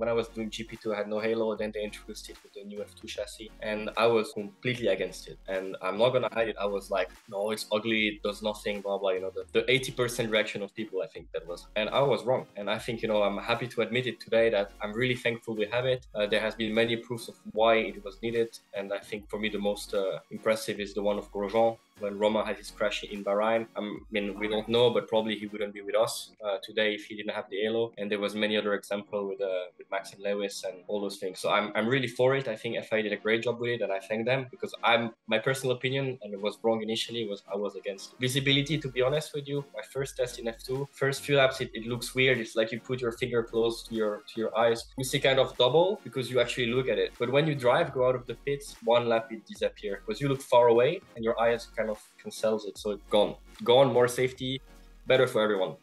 When I was doing GP2, I had no halo, then they introduced it with the new F2 chassis, and I was completely against it. And I'm not gonna hide it, I was like, no, it's ugly, it does nothing, blah, blah, you know, the 80% reaction of people, I think that was. And I was wrong. And I think, you know, I'm happy to admit it today that I'm really thankful we have it. There has been many proofs of why it was needed. And I think for me, the most impressive is the one of Grosjean. When Romain had his crash in Bahrain, I mean, we don't know, but probably he wouldn't be with us today if he didn't have the halo. And there was many other examples with Max and Lewis and all those things. So I'm really for it. I think FIA did a great job with it, and I thank them, because my personal opinion, and it was wrong initially, was I was against it. Visibility, to be honest with you, my first test in F2, first few laps, it looks weird. It's like you put your finger close to your eyes. You see kind of double because you actually look at it. But when you drive, go out of the pits, one lap, it disappears because you look far away and your eyes kind of cancels it, so it's gone. More safety, better for everyone.